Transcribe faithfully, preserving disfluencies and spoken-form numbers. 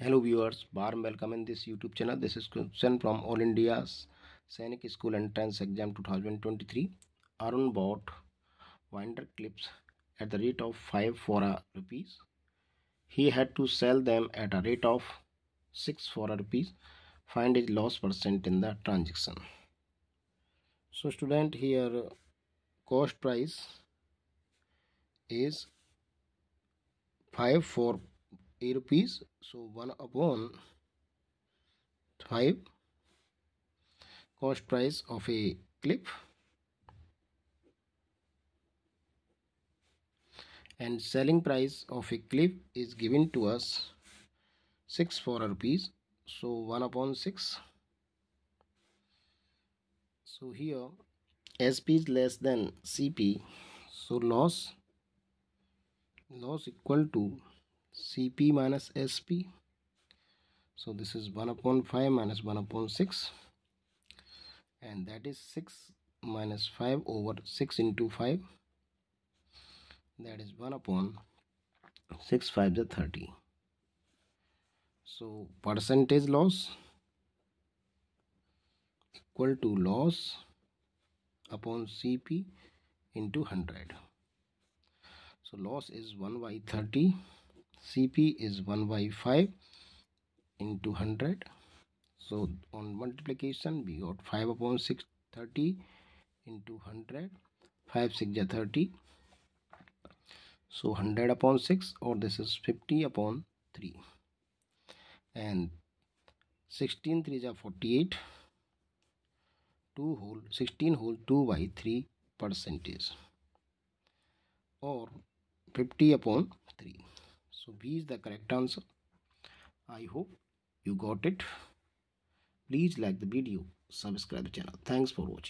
Hello viewers, warm welcome in this YouTube channel. This is question from All India Scenic School Entrance Exam twenty twenty-three. Arun bought winder clips at the rate of five for a rupees. He had to sell them at a rate of six for a rupees. Find his loss percent in the transaction. So student, here cost price is five for a rupees, so one upon five cost price of a clip, and selling price of a clip is given to us six for a rupees, so one upon six. So here S P is less than C P, so loss loss equal to C P minus S P. So this is one upon five minus one upon six, and that is six minus five over six into five, that is one upon six five the thirty. So percentage loss equal to loss upon C P into one hundred. So loss is one by thirty, C P is one by five into one hundred. So on multiplication we got five upon six, thirty into one hundred, five six is thirty, so one hundred upon six, or this is fifty upon three, and sixteen three is forty-eight, two whole sixteen whole two by three percentage, or fifty upon three. So B is the correct answer. I hope you got it. Please like the video, subscribe the channel. Thanks for watching.